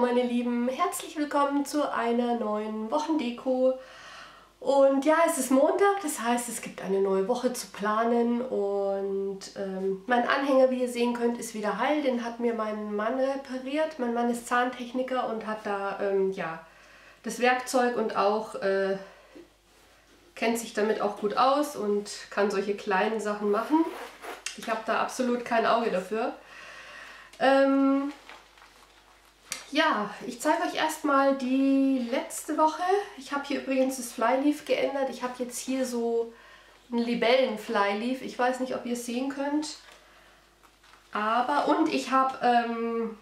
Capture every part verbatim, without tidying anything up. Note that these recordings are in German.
meine Lieben, herzlich willkommen zu einer neuen Wochendeko. Und ja, es ist Montag, das heißt, es gibt eine neue Woche zu planen. Und ähm, mein Anhänger, wie ihr sehen könnt, ist wieder heil. Den hat mir mein Mann repariert. Mein Mann ist Zahntechniker und hat da ähm, ja, das Werkzeug und auch äh, kennt sich damit auch gut aus und kann solche kleinen Sachen machen. Ich habe da absolut kein Auge dafür. Ähm, ja, ich zeige euch erstmal die letzte Woche. Ich habe hier übrigens das Flyleaf geändert. Ich habe jetzt hier so ein Libellen-Flyleaf. Ich weiß nicht, ob ihr es sehen könnt. Aber, und ich habe ähm,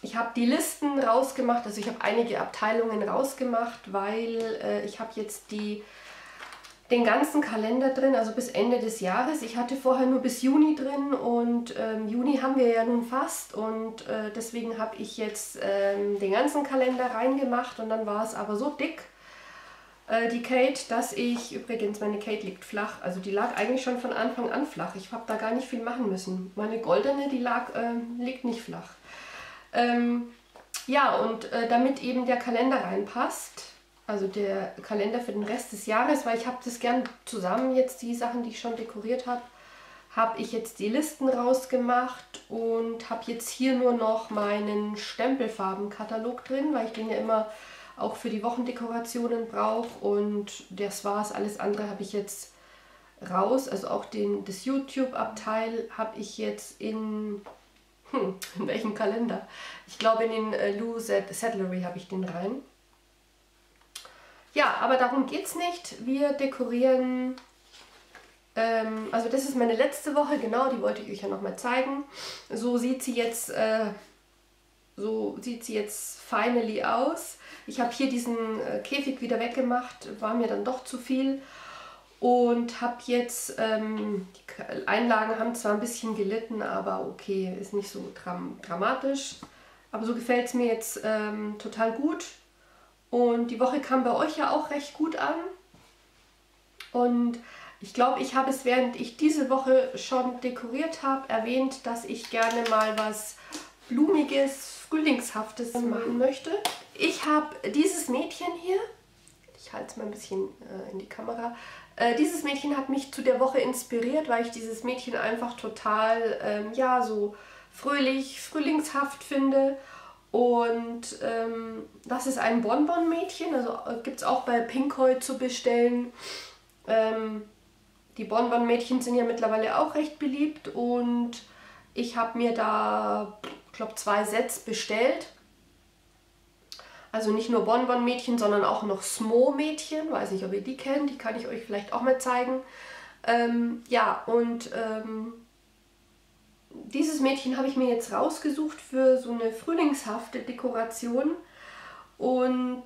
ich habe die Listen rausgemacht. Also ich habe einige Abteilungen rausgemacht, weil äh, ich habe jetzt die, den ganzen Kalender drin, also bis Ende des Jahres. Ich hatte vorher nur bis Juni drin und ähm, Juni haben wir ja nun fast und äh, deswegen habe ich jetzt ähm, den ganzen Kalender reingemacht und dann war es aber so dick, äh, die Kate, dass ich, übrigens meine Kate liegt flach, also die lag eigentlich schon von Anfang an flach. Ich habe da gar nicht viel machen müssen. Meine goldene, die lag, äh, liegt nicht flach. Ähm, ja, und äh, damit eben der Kalender reinpasst, also der Kalender für den Rest des Jahres, weil ich habe das gern zusammen jetzt, die Sachen, die ich schon dekoriert habe, habe ich jetzt die Listen rausgemacht und habe jetzt hier nur noch meinen Stempelfarbenkatalog drin, weil ich den ja immer auch für die Wochendekorationen brauche und das war's. Alles andere habe ich jetzt raus, also auch den, das YouTube-Abteil habe ich jetzt in, hm, in welchem Kalender? Ich glaube in den äh, Lou Sattlery habe ich den rein. Ja, aber darum geht es nicht. Wir dekorieren, ähm, also das ist meine letzte Woche, genau, die wollte ich euch ja nochmal zeigen. So sieht sie jetzt, äh, so sieht sie jetzt finally aus. Ich habe hier diesen äh, Käfig wieder weggemacht, war mir dann doch zu viel. Und habe jetzt, ähm, die Einlagen haben zwar ein bisschen gelitten, aber okay, ist nicht so dram- dramatisch. Aber so gefällt es mir jetzt ähm, total gut. Und die Woche kam bei euch ja auch recht gut an. Und ich glaube, ich habe es, während ich diese Woche schon dekoriert habe, erwähnt, dass ich gerne mal was Blumiges, Frühlingshaftes machen möchte. Ich habe dieses Mädchen hier, ich halte es mal ein bisschen äh, in die Kamera, äh, dieses Mädchen hat mich zu der Woche inspiriert, weil ich dieses Mädchen einfach total, ähm, ja, so fröhlich, frühlingshaft finde. Und ähm, das ist ein Bonbon-Mädchen, also gibt es auch bei Pinkoi zu bestellen. Ähm, die Bonbon-Mädchen sind ja mittlerweile auch recht beliebt und ich habe mir da, ich glaube, zwei Sets bestellt. Also nicht nur Bonbon-Mädchen, sondern auch noch Smo-Mädchen. Weiß nicht, ob ihr die kennt, die kann ich euch vielleicht auch mal zeigen. Ähm, ja, und Ähm, dieses Mädchen habe ich mir jetzt rausgesucht für so eine frühlingshafte Dekoration und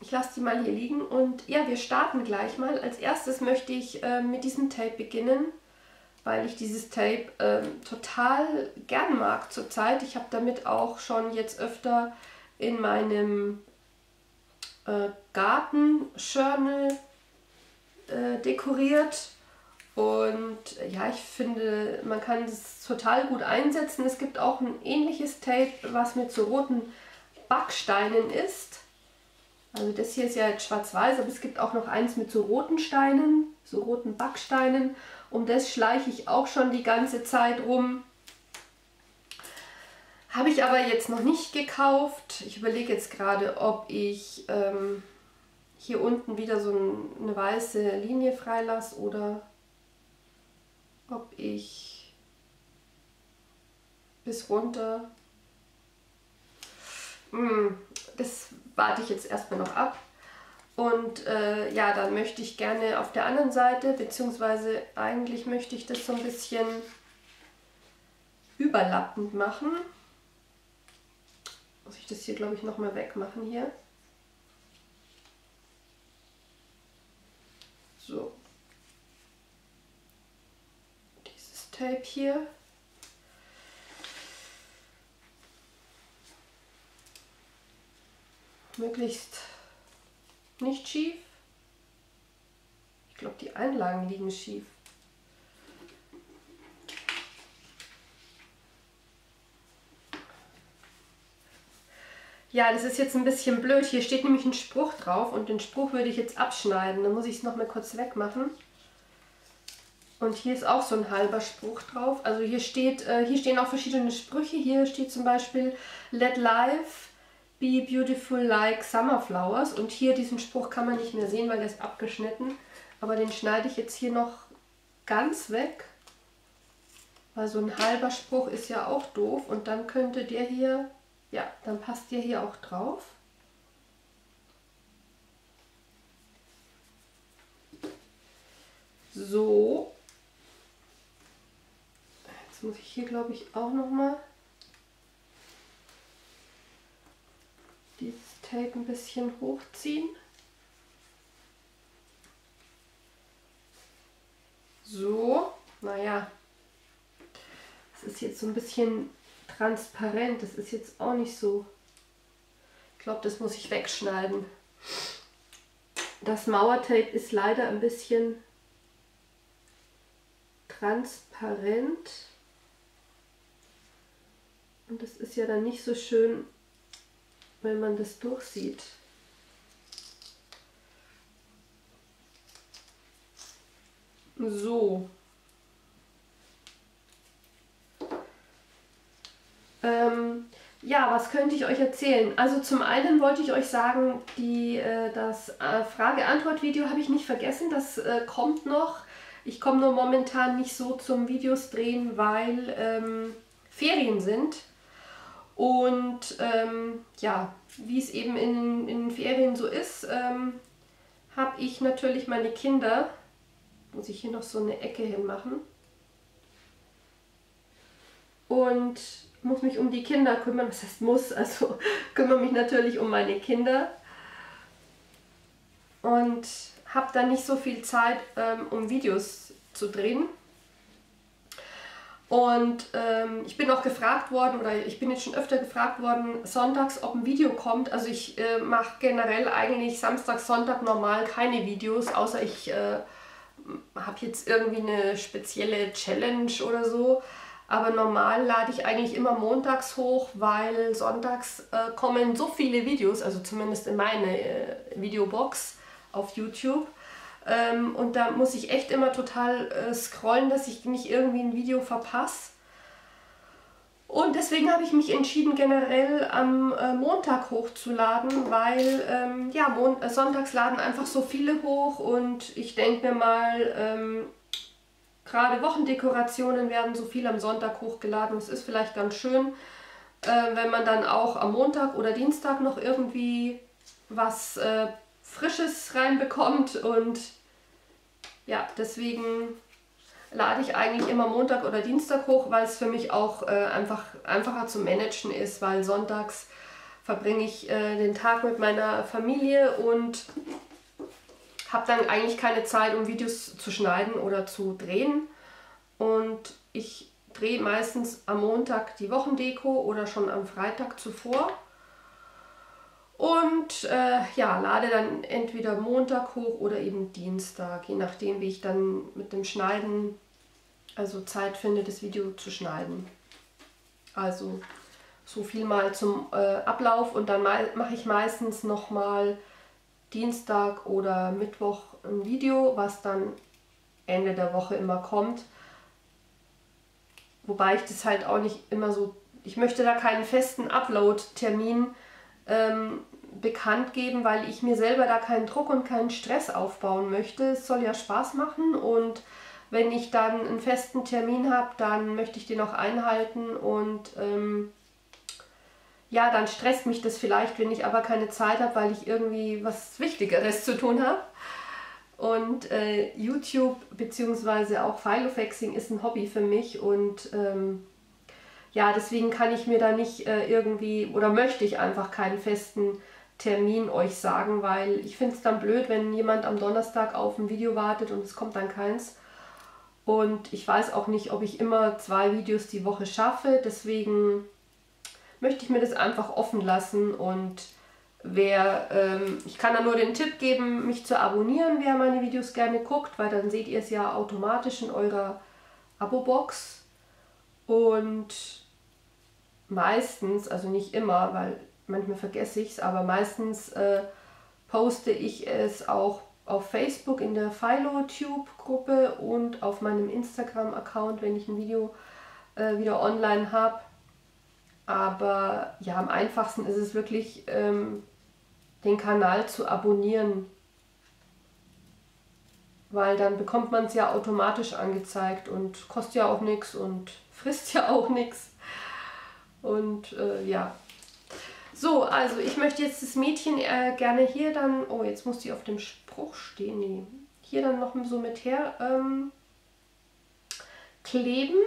ich lasse die mal hier liegen und ja, wir starten gleich mal. Als erstes möchte ich äh, mit diesem Tape beginnen, weil ich dieses Tape äh, total gern mag zurzeit. Ich habe damit auch schon jetzt öfter in meinem äh, Garten-Journal äh, dekoriert. Und ja, ich finde, man kann es total gut einsetzen. Es gibt auch ein ähnliches Tape, was mit so roten Backsteinen ist. Also das hier ist ja jetzt schwarz-weiß, aber es gibt auch noch eins mit so roten Steinen, so roten Backsteinen. Um das schleiche ich auch schon die ganze Zeit rum. Habe ich aber jetzt noch nicht gekauft. Ich überlege jetzt gerade, ob ich ähm, hier unten wieder so ein, eine weiße Linie freilasse oder ob ich bis runter, hm, das warte ich jetzt erstmal noch ab. Und äh, ja, dann möchte ich gerne auf der anderen Seite, beziehungsweise eigentlich möchte ich das so ein bisschen überlappend machen. Muss ich das hier, glaube ich, nochmal wegmachen hier. So. Tape hier. Möglichst nicht schief. Ich glaube, die Einlagen liegen schief. Ja, das ist jetzt ein bisschen blöd. Hier steht nämlich ein Spruch drauf und den Spruch würde ich jetzt abschneiden. Dann muss ich es noch mal kurz wegmachen. Und hier ist auch so ein halber Spruch drauf. Also hier steht, äh, hier stehen auch verschiedene Sprüche. Hier steht zum Beispiel Let life be beautiful like summer flowers. Und hier diesen Spruch kann man nicht mehr sehen, weil der ist abgeschnitten. Aber den schneide ich jetzt hier noch ganz weg. Weil so ein halber Spruch ist ja auch doof. Und dann könnte der hier, ja, dann passt der hier auch drauf. So. Jetzt muss ich hier, glaube ich, auch nochmal dieses Tape ein bisschen hochziehen. So, naja, es ist jetzt so ein bisschen transparent, das ist jetzt auch nicht so, ich glaube, das muss ich wegschneiden. Das Mauertape ist leider ein bisschen transparent und das ist ja dann nicht so schön, wenn man das durchsieht. So. Ähm, ja, was könnte ich euch erzählen? Also zum einen wollte ich euch sagen, die, äh, das äh, Frage-Antwort-Video habe ich nicht vergessen, das äh, kommt noch. Ich komme nur momentan nicht so zum Videos drehen, weil ähm, Ferien sind. Und ähm, ja, wie es eben in, in Ferien so ist, ähm, habe ich natürlich meine Kinder... Muss ich hier noch so eine Ecke hinmachen. Und muss mich um die Kinder kümmern. Was heißt muss? Also kümmere mich natürlich um meine Kinder. Und habe dann nicht so viel Zeit, ähm, um Videos zu drehen. Und ähm, ich bin auch gefragt worden, oder ich bin jetzt schon öfter gefragt worden, sonntags, ob ein Video kommt. Also ich äh, mache generell eigentlich Samstag, Sonntag normal keine Videos, außer ich... Äh, habe jetzt irgendwie eine spezielle Challenge oder so, aber normal lade ich eigentlich immer montags hoch, weil sonntags äh, kommen so viele Videos, also zumindest in meine äh, Videobox auf YouTube, ähm, und da muss ich echt immer total äh, scrollen, dass ich nicht irgendwie ein Video verpasse. Und deswegen habe ich mich entschieden, generell am äh, Montag hochzuladen, weil ähm, ja, Mon äh, sonntags laden einfach so viele hoch und ich denke mir mal, ähm, gerade Wochendekorationen werden so viel am Sonntag hochgeladen. Es ist vielleicht ganz schön, äh, wenn man dann auch am Montag oder Dienstag noch irgendwie was äh, Frisches reinbekommt, und ja, deswegen... lade ich eigentlich immer Montag oder Dienstag hoch, weil es für mich auch äh, einfach einfacher zu managen ist, weil sonntags verbringe ich äh, den Tag mit meiner Familie und habe dann eigentlich keine Zeit, um Videos zu schneiden oder zu drehen. Und ich drehe meistens am Montag die Wochendeko oder schon am Freitag zuvor. Und äh, ja, lade dann entweder Montag hoch oder eben Dienstag, je nachdem, wie ich dann mit dem Schneiden, also Zeit finde, das Video zu schneiden. Also so viel mal zum äh, Ablauf, und dann mache ich meistens nochmal Dienstag oder Mittwoch ein Video, was dann Ende der Woche immer kommt. Wobei ich das halt auch nicht immer so, ich möchte da keinen festen Upload-Termin Ähm, bekannt geben, weil ich mir selber da keinen Druck und keinen Stress aufbauen möchte. Es soll ja Spaß machen, und wenn ich dann einen festen Termin habe, dann möchte ich den auch einhalten, und ähm, ja, dann stresst mich das vielleicht, wenn ich aber keine Zeit habe, weil ich irgendwie was Wichtigeres zu tun habe. Und äh, YouTube bzw. auch Philofaxing ist ein Hobby für mich, und ähm, ja, deswegen kann ich mir da nicht äh, irgendwie, oder möchte ich einfach keinen festen Termin euch sagen, weil ich finde es dann blöd, wenn jemand am Donnerstag auf ein Video wartet und es kommt dann keins. Und ich weiß auch nicht, ob ich immer zwei Videos die Woche schaffe, deswegen möchte ich mir das einfach offen lassen. Und wer, ähm, ich kann da nur den Tipp geben, mich zu abonnieren, wer meine Videos gerne guckt, weil dann seht ihr es ja automatisch in eurer Abo-Box. Und meistens, also nicht immer, weil manchmal vergesse ich es, aber meistens äh, poste ich es auch auf Facebook in der PhiloTube-Gruppe und auf meinem Instagram-Account, wenn ich ein Video äh, wieder online habe. Aber ja, am einfachsten ist es wirklich, ähm, den Kanal zu abonnieren, weil dann bekommt man es ja automatisch angezeigt und kostet ja auch nichts und frisst ja auch nichts. Und äh, ja. So, also ich möchte jetzt das Mädchen äh, gerne hier dann, oh, jetzt muss die auf dem Spruch stehen, nee, hier dann noch so mit her ähm, kleben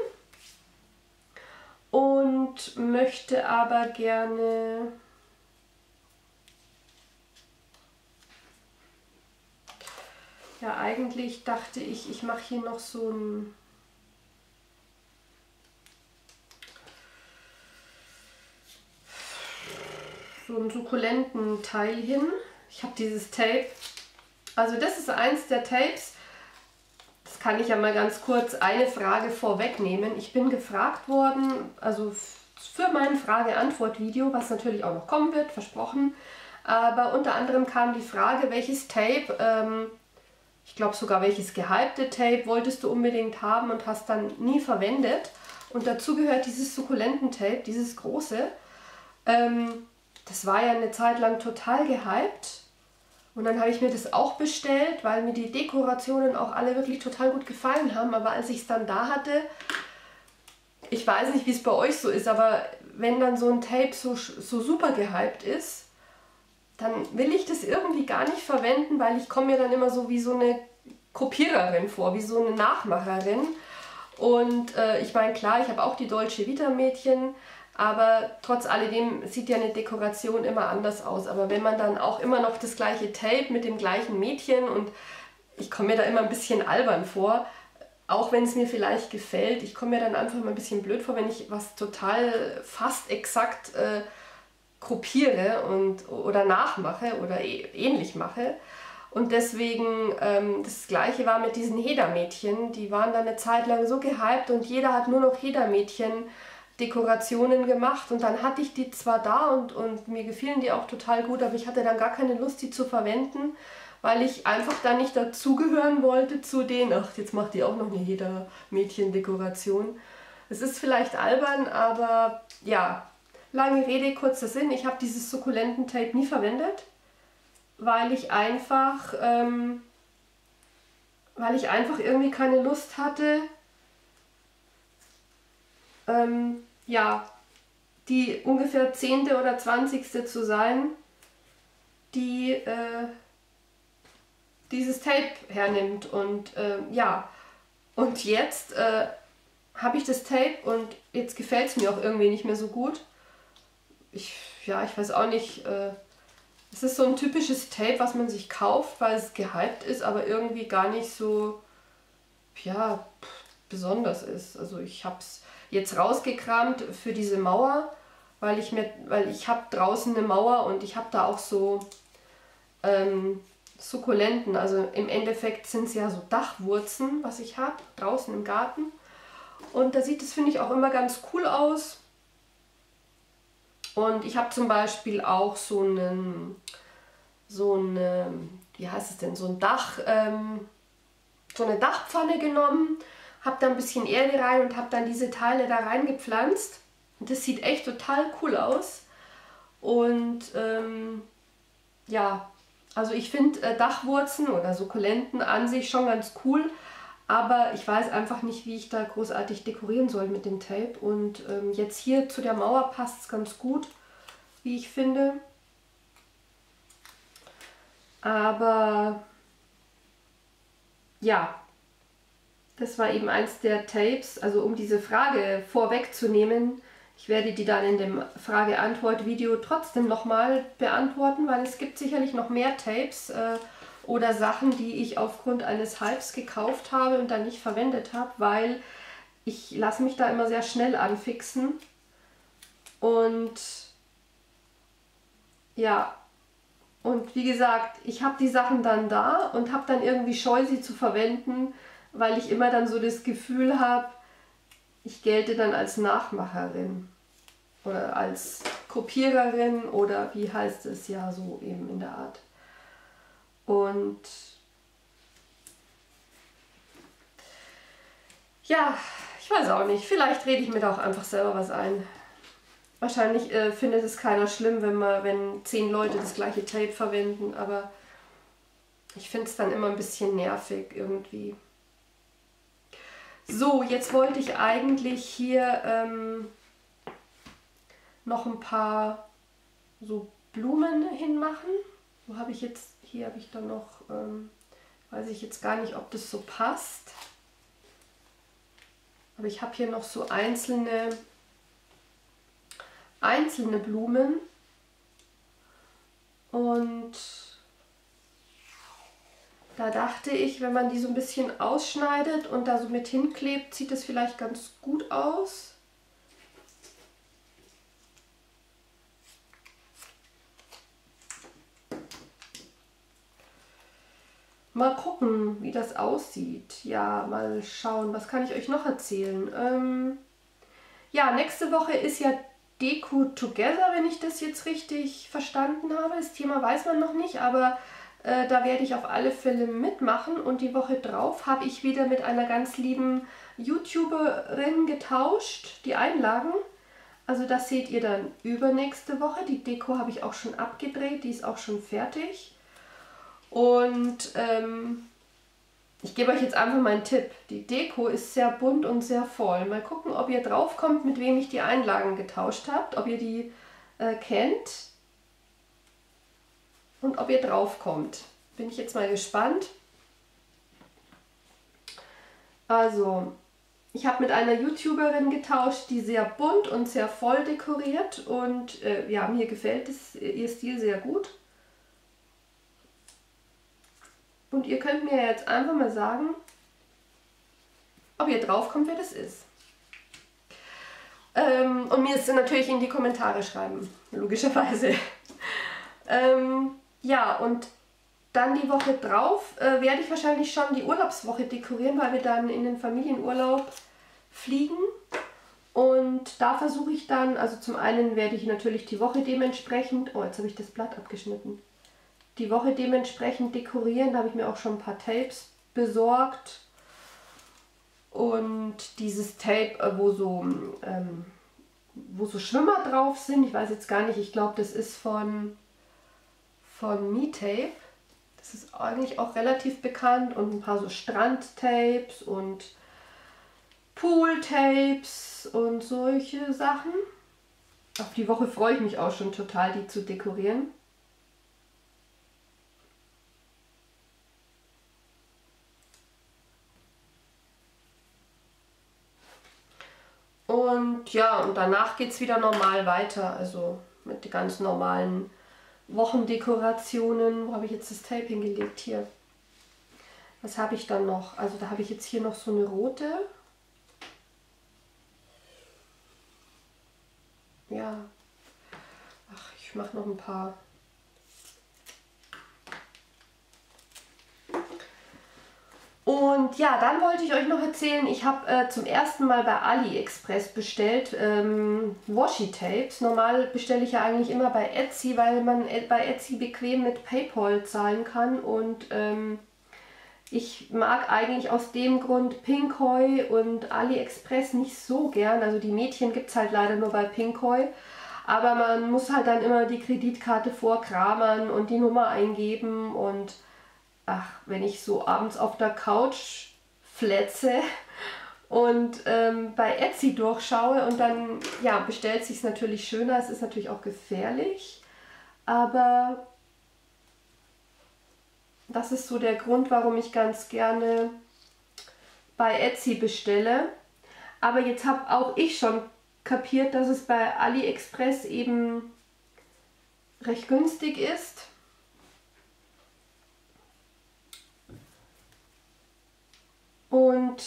und möchte aber gerne ja, eigentlich dachte ich, ich mache hier noch so ein so einen sukkulenten Teil hin. Ich habe dieses Tape. Also das ist eins der Tapes. Das kann ich ja mal ganz kurz eine Frage vorwegnehmen. Ich bin gefragt worden, also für mein Frage-Antwort-Video, was natürlich auch noch kommen wird, versprochen. Aber unter anderem kam die Frage, welches Tape, ähm, ich glaube sogar welches gehypte Tape wolltest du unbedingt haben und hast dann nie verwendet. Und dazu gehört dieses sukkulenten Tape, dieses große. Ähm, Das war ja eine Zeit lang total gehypt und dann habe ich mir das auch bestellt, weil mir die Dekorationen auch alle wirklich total gut gefallen haben. Aber als ich es dann da hatte, ich weiß nicht, wie es bei euch so ist, aber wenn dann so ein Tape so, so super gehypt ist, dann will ich das irgendwie gar nicht verwenden, weil ich komme mir dann immer so wie so eine Kopiererin vor, wie so eine Nachmacherin. Und äh, ich meine, klar, ich habe auch die Dolce Vita Mädchen, aber trotz alledem sieht ja eine Dekoration immer anders aus. Aber wenn man dann auch immer noch das gleiche Tape mit dem gleichen Mädchen und ich komme mir da immer ein bisschen albern vor, auch wenn es mir vielleicht gefällt, ich komme mir dann einfach mal ein bisschen blöd vor, wenn ich was total fast exakt äh, kopiere und, oder nachmache oder ähnlich mache. Und deswegen, ähm, das Gleiche war mit diesen Heda-Mädchen. Die waren dann eine Zeit lang so gehypt und jeder hat nur noch Heda-Mädchen Dekorationen gemacht und dann hatte ich die zwar da und, und mir gefielen die auch total gut, aber ich hatte dann gar keine Lust, die zu verwenden, weil ich einfach dann nicht dazugehören wollte zu denen, ach, jetzt macht die auch noch eine Heda-Mädchen-Dekoration. Es ist vielleicht albern, aber ja, lange Rede, kurzer Sinn, ich habe dieses Sukkulenten-Tape nie verwendet, weil ich einfach, ähm, weil ich einfach irgendwie keine Lust hatte, Ähm, ja, die ungefähr zehnte oder zwanzigste zu sein, die äh, dieses Tape hernimmt. Und äh, ja, und jetzt äh, habe ich das Tape und jetzt gefällt es mir auch irgendwie nicht mehr so gut. Ich, ja, ich weiß auch nicht, äh, es ist so ein typisches Tape, was man sich kauft, weil es gehypt ist, aber irgendwie gar nicht so, ja, besonders ist. Also ich habe es jetzt rausgekramt für diese Mauer, weil ich mir, weil ich habe draußen eine Mauer und ich habe da auch so ähm, Sukkulenten. Also im Endeffekt sind es ja so Dachwurzeln, was ich habe, draußen im Garten. Und da sieht es, finde ich, auch immer ganz cool aus. Und ich habe zum Beispiel auch so einen, so eine, wie heißt es denn, so ein Dach, ähm, so eine Dachpfanne genommen, habe da ein bisschen Erde rein und habe dann diese Teile da reingepflanzt. Und das sieht echt total cool aus. Und ähm, ja, also ich finde äh, Dachwurzeln oder Sukkulenten an sich schon ganz cool, aber ich weiß einfach nicht, wie ich da großartig dekorieren soll mit dem Tape. Und ähm, jetzt hier zu der Mauer passt es ganz gut, wie ich finde. Aber ja, das war eben eins der Tapes, also um diese Frage vorwegzunehmen. Ich werde die dann in dem Frage-Antwort-Video trotzdem nochmal beantworten, weil es gibt sicherlich noch mehr Tapes äh, oder Sachen, die ich aufgrund eines Hypes gekauft habe und dann nicht verwendet habe, weil ich lasse mich da immer sehr schnell anfixen. Und ja, und wie gesagt, ich habe die Sachen dann da und habe dann irgendwie scheu, sie zu verwenden, weil ich immer dann so das Gefühl habe, ich gelte dann als Nachmacherin oder als Kopiererin oder wie heißt es ja so eben in der Art. Und ja, ich weiß auch nicht, vielleicht rede ich mir da auch einfach selber was ein. Wahrscheinlich äh, findet es keiner schlimm, wenn man, wenn zehn Leute das gleiche Tape verwenden, aber ich finde es dann immer ein bisschen nervig irgendwie. So, jetzt wollte ich eigentlich hier ähm, noch ein paar so Blumen hinmachen. Wo habe ich jetzt, hier habe ich dann noch, ähm, weiß ich jetzt gar nicht, ob das so passt. Aber ich habe hier noch so einzelne, einzelne Blumen. Und da dachte ich, wenn man die so ein bisschen ausschneidet und da so mit hinklebt, sieht das vielleicht ganz gut aus. Mal gucken, wie das aussieht. Ja, mal schauen, was kann ich euch noch erzählen? Ähm, ja, nächste Woche ist ja Deko Together, wenn ich das jetzt richtig verstanden habe. Das Thema weiß man noch nicht, aber äh, da werde ich auf alle Fälle mitmachen. Und die Woche drauf habe ich wieder mit einer ganz lieben YouTuberin getauscht, die Einlagen. Also das seht ihr dann übernächste Woche. Die Deko habe ich auch schon abgedreht, die ist auch schon fertig. Und ähm, ich gebe euch jetzt einfach meinen Tipp. Die Deko ist sehr bunt und sehr voll. Mal gucken, ob ihr drauf kommt, mit wem ich die Einlagen getauscht habt, ob ihr die äh, kennt und ob ihr drauf kommt. Bin ich jetzt mal gespannt. Also, ich habe mit einer YouTuberin getauscht, die sehr bunt und sehr voll dekoriert. Und äh, ja, mir gefällt es, ihr Stil sehr gut. Und ihr könnt mir jetzt einfach mal sagen, ob ihr draufkommt, wer das ist. Ähm, und mir es natürlich in die Kommentare schreiben, logischerweise. ähm, ja, und dann die Woche drauf äh, werde ich wahrscheinlich schon die Urlaubswoche dekorieren, weil wir dann in den Familienurlaub fliegen. Und da versuche ich dann, also zum einen werde ich natürlich die Woche dementsprechend... Oh, jetzt habe ich das Blatt abgeschnitten. Die Woche dementsprechend dekorieren, da habe ich mir auch schon ein paar Tapes besorgt. Und dieses Tape, wo so, ähm, wo so Schwimmer drauf sind, ich weiß jetzt gar nicht, ich glaube, das ist von, von Me Tape. Das ist eigentlich auch relativ bekannt und ein paar so Strandtapes und Pooltapes und solche Sachen. Auf die Woche freue ich mich auch schon total, die zu dekorieren. Und ja, und danach geht es wieder normal weiter, also mit den ganz normalen Wochendekorationen. Wo habe ich jetzt das Tape hingelegt? Hier. Was habe ich dann noch? Also da habe ich jetzt hier noch so eine rote. Ja. Ach, ich mache noch ein paar. Und ja, dann wollte ich euch noch erzählen, ich habe äh, zum ersten Mal bei AliExpress bestellt ähm, Washi-Tapes. Normal bestelle ich ja eigentlich immer bei Etsy, weil man bei Etsy bequem mit PayPal zahlen kann. Und ähm, ich mag eigentlich aus dem Grund Pinkoi und AliExpress nicht so gern. Also die Mädchen gibt es halt leider nur bei Pinkoi. Aber man muss halt dann immer die Kreditkarte vorkramern und die Nummer eingeben und... Ach, wenn ich so abends auf der Couch flätze und ähm, bei Etsy durchschaue und dann, ja, bestellt sich es natürlich schöner. Es ist natürlich auch gefährlich, aber das ist so der Grund, warum ich ganz gerne bei Etsy bestelle. Aber jetzt habe auch ich schon kapiert, dass es bei AliExpress eben recht günstig ist. Und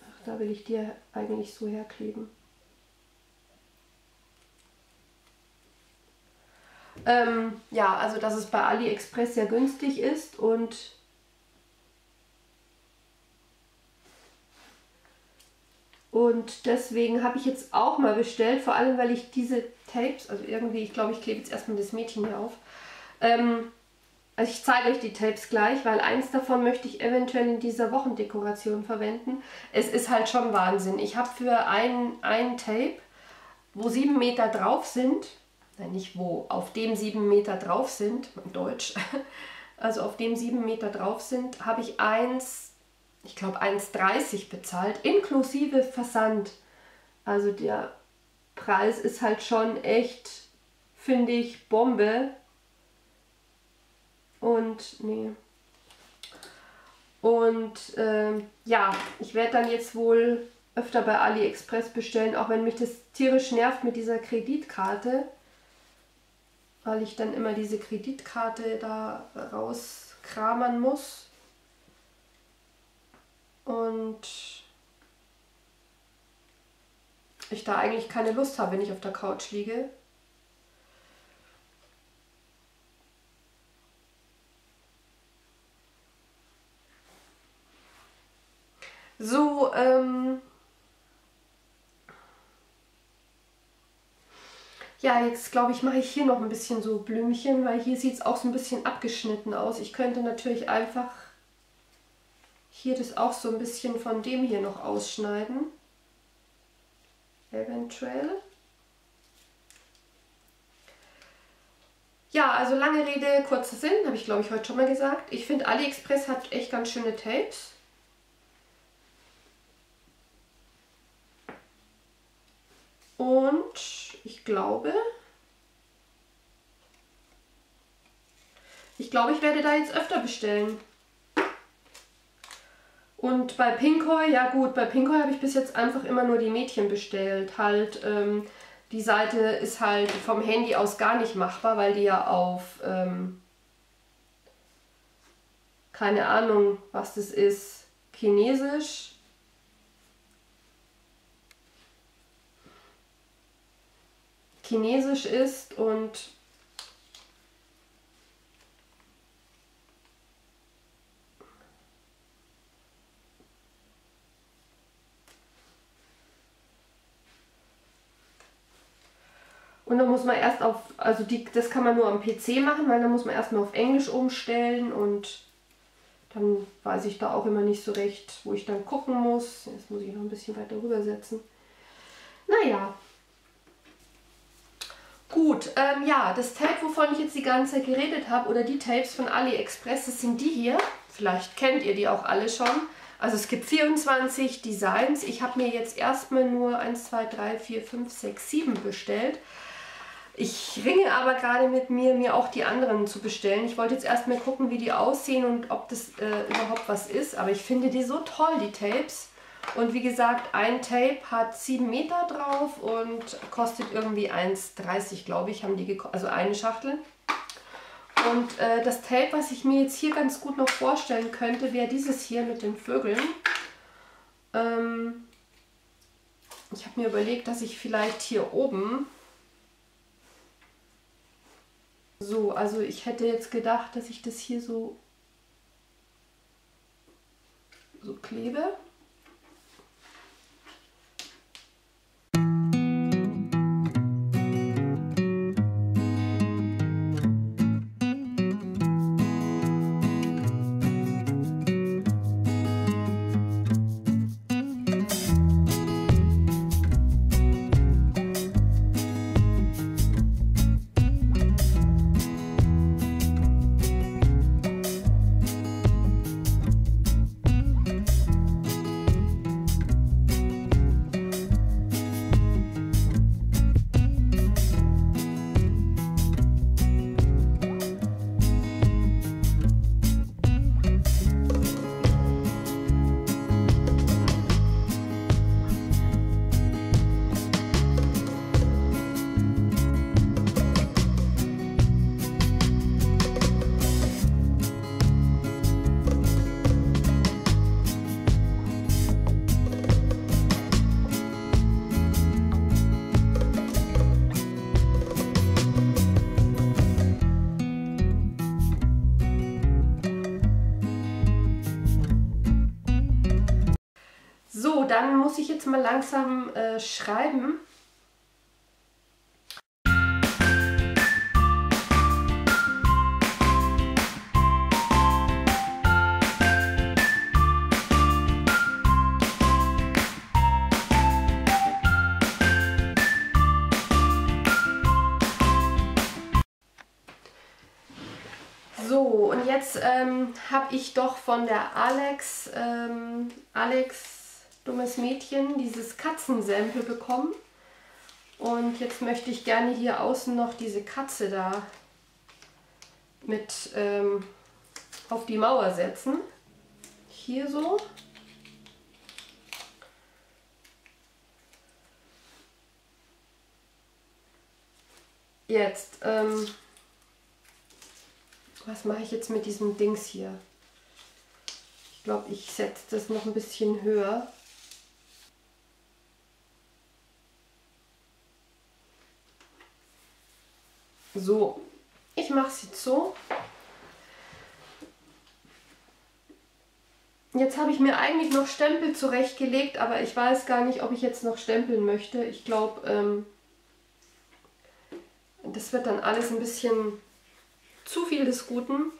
ach, da will ich dir eigentlich so herkleben. Ähm, ja, also dass es bei AliExpress sehr günstig ist und Und deswegen habe ich jetzt auch mal bestellt, vor allem weil ich diese Tapes, also irgendwie, ich glaube, ich klebe jetzt erstmal das Mädchen hier auf. Ähm, also ich zeige euch die Tapes gleich, weil eins davon möchte ich eventuell in dieser Wochendekoration verwenden. Es ist halt schon Wahnsinn. Ich habe für ein, ein Tape, wo sieben Meter drauf sind, nein, nicht wo, auf dem sieben Meter drauf sind, in Deutsch, also auf dem sieben Meter drauf sind, habe ich eins... ich glaube eins dreißig bezahlt, inklusive Versand. Also der Preis ist halt schon echt, finde ich, Bombe. Und, nee. Und, äh, ja, ich werde dann jetzt wohl öfter bei AliExpress bestellen, auch wenn mich das tierisch nervt mit dieser Kreditkarte. Weil ich dann immer diese Kreditkarte da rauskramern muss. Und ich da eigentlich keine Lust habe, wenn ich auf der Couch liege. So, ähm ja, jetzt glaube ich, mache ich hier noch ein bisschen so Blümchen, weil hier sieht es auch so ein bisschen abgeschnitten aus. Ich könnte natürlich einfach hier das auch so ein bisschen von dem hier noch ausschneiden. Eventuell. Ja, also lange Rede, kurzer Sinn. Habe ich, glaube ich, heute schon mal gesagt. Ich finde, AliExpress hat echt ganz schöne Tapes. Und ich glaube... Ich glaube, ich werde da jetzt öfter bestellen. Und bei Pinkoi, ja gut, bei Pinkoi habe ich bis jetzt einfach immer nur die Mädchen bestellt. Halt, ähm, die Seite ist halt vom Handy aus gar nicht machbar, weil die ja auf, ähm, keine Ahnung, was das ist, Chinesisch. Chinesisch ist und... Und dann muss man erst auf, also die, das kann man nur am P C machen, weil dann muss man erstmal auf Englisch umstellen und dann weiß ich da auch immer nicht so recht, wo ich dann gucken muss. Jetzt muss ich noch ein bisschen weiter rübersetzen. Naja. Gut, ähm, ja, das Tape, wovon ich jetzt die ganze Zeit geredet habe, oder die Tapes von AliExpress, das sind die hier. Vielleicht kennt ihr die auch alle schon. Also es gibt vierundzwanzig Designs. Ich habe mir jetzt erstmal nur eins, zwei, drei, vier, fünf, sechs, sieben bestellt. Ich ringe aber gerade mit mir, mir auch die anderen zu bestellen. Ich wollte jetzt erstmal gucken, wie die aussehen und ob das äh, überhaupt was ist. Aber ich finde die so toll, die Tapes. Und wie gesagt, ein Tape hat sieben Meter drauf und kostet irgendwie eins dreißig, glaube ich, haben die also eine Schachtel. Und äh, das Tape, was ich mir jetzt hier ganz gut noch vorstellen könnte, wäre dieses hier mit den Vögeln. Ähm, ich habe mir überlegt, dass ich vielleicht hier oben... So, also ich hätte jetzt gedacht, dass ich das hier so, so klebe. So, dann muss ich jetzt mal langsam äh, schreiben. So, und jetzt ähm, habe ich doch von der Alex, ähm, Alex, dummes Mädchen, dieses Katzensample bekommen. Und jetzt möchte ich gerne hier außen noch diese Katze da mit ähm, auf die Mauer setzen. Hier so. Jetzt, ähm, was mache ich jetzt mit diesem Dings hier? Ich glaube, ich setze das noch ein bisschen höher. So, ich mache es jetzt so. Jetzt habe ich mir eigentlich noch Stempel zurechtgelegt, aber ich weiß gar nicht, ob ich jetzt noch stempeln möchte. Ich glaube, ähm, das wird dann alles ein bisschen zu viel des Guten.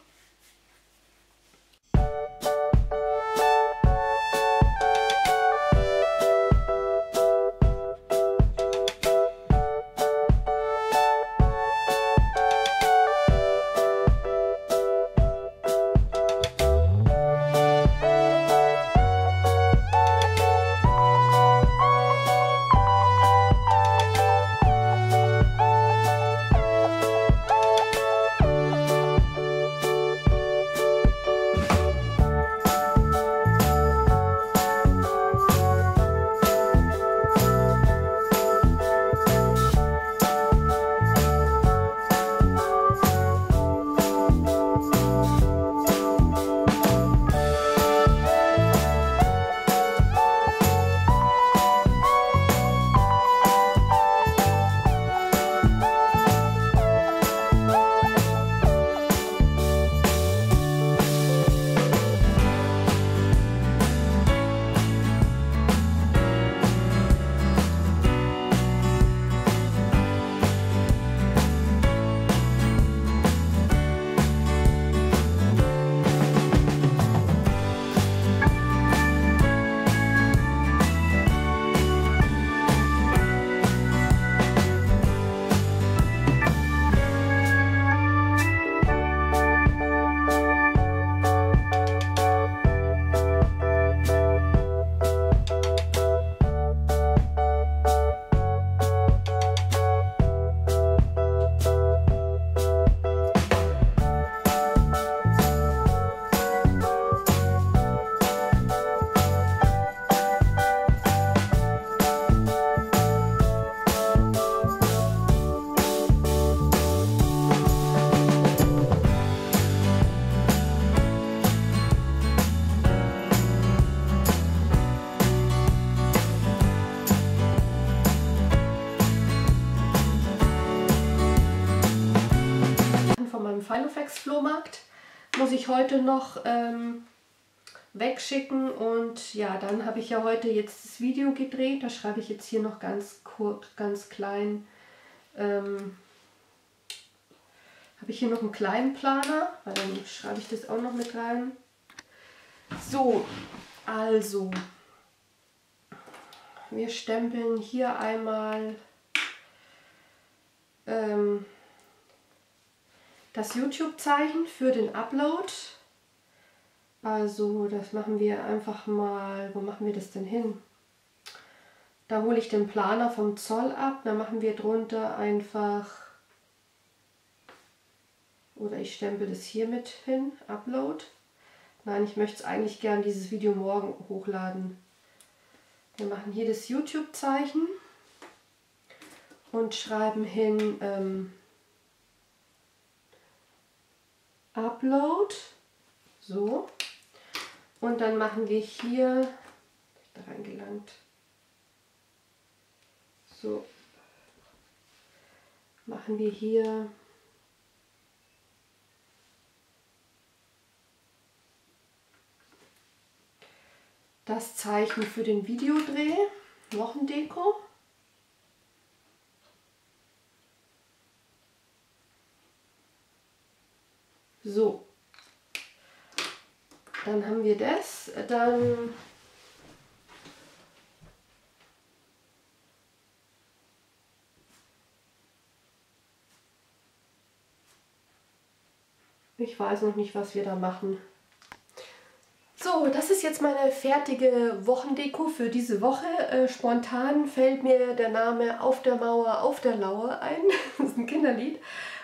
Flohmarkt muss ich heute noch ähm, wegschicken, und ja, dann habe ich ja heute jetzt das Video gedreht. Da schreibe ich jetzt hier noch ganz kurz, ganz klein, ähm, habe ich hier noch einen kleinen Planer, weil dann schreibe ich das auch noch mit rein. So, also wir stempeln hier einmal ähm, das YouTube-Zeichen für den Upload. Also das machen wir einfach mal, wo machen wir das denn hin? Da hole ich den Planer vom Zoll ab, da machen wir drunter einfach, oder ich stempel das hier mit hin, Upload. Nein, ich möchte es eigentlich gern dieses Video morgen hochladen. Wir machen hier das YouTube-Zeichen und schreiben hin, ähm, Upload, so, und dann machen wir hier, da reingelangt, so, machen wir hier das Zeichen für den Videodreh, noch ein Deko. So, dann haben wir das, dann ich weiß noch nicht, was wir da machen. So, das ist jetzt meine fertige Wochendeko für diese Woche. Äh, spontan fällt mir der Name Auf der Mauer, auf der Lauer ein. Das ist ein Kinderlied.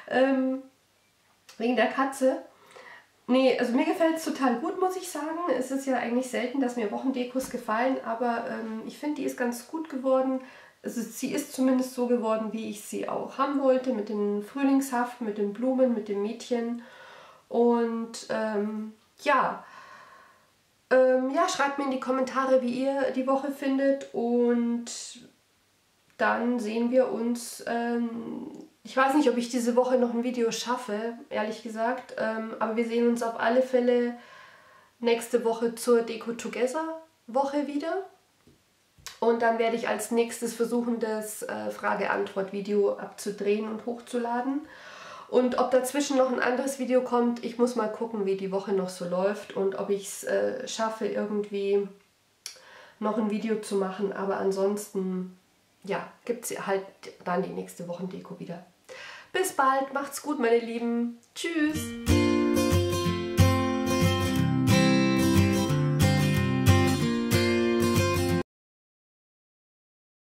Ähm, wegen der Katze. Nee, also mir gefällt es total gut, muss ich sagen. Es ist ja eigentlich selten, dass mir Wochendekos gefallen, aber ähm, ich finde, die ist ganz gut geworden. Also sie ist zumindest so geworden, wie ich sie auch haben wollte, mit dem Frühlingshaft, mit den Blumen, mit dem Mädchen. Und ähm, ja... Ähm, ja, schreibt mir in die Kommentare, wie ihr die Woche findet, und dann sehen wir uns, ähm, ich weiß nicht, ob ich diese Woche noch ein Video schaffe, ehrlich gesagt, ähm, aber wir sehen uns auf alle Fälle nächste Woche zur Deko Together Woche wieder, und dann werde ich als nächstes versuchen, das äh, Frage-Antwort-Video abzudrehen und hochzuladen. Und ob dazwischen noch ein anderes Video kommt, ich muss mal gucken, wie die Woche noch so läuft und ob ich es äh, schaffe, irgendwie noch ein Video zu machen. Aber ansonsten, ja, gibt es halt dann die nächste Wochendeko wieder. Bis bald, macht's gut, meine Lieben. Tschüss!